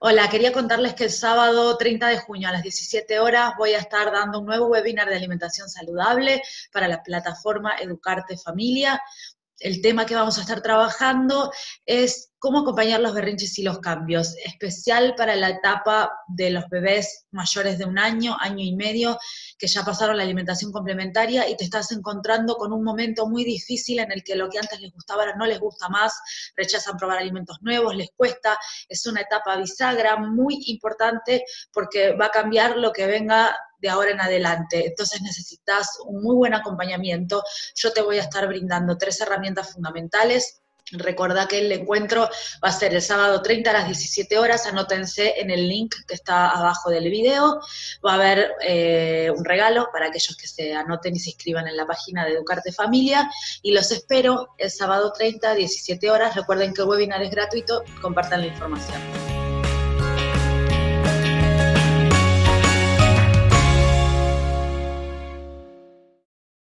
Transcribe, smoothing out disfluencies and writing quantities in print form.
Hola, quería contarles que el sábado 30 de junio a las 17 horas voy a estar dando un nuevo webinar de alimentación saludable para la plataforma Educarte Familia. El tema que vamos a estar trabajando es cómo acompañar los berrinches y los cambios, especial para la etapa de los bebés mayores de un año, año y medio, que ya pasaron la alimentación complementaria y te estás encontrando con un momento muy difícil en el que lo que antes les gustaba ahora no les gusta más, rechazan probar alimentos nuevos, les cuesta, es una etapa bisagra muy importante porque va a cambiar lo que venga de ahora en adelante, entonces necesitas un muy buen acompañamiento. Yo te voy a estar brindando 3 herramientas fundamentales. Recordá que el encuentro va a ser el sábado 30 a las 17 horas, anótense en el link que está abajo del video, va a haber un regalo para aquellos que se anoten y se inscriban en la página de Educarte Familia, y los espero el sábado 30 a 17 horas, recuerden que el webinar es gratuito, compartan la información.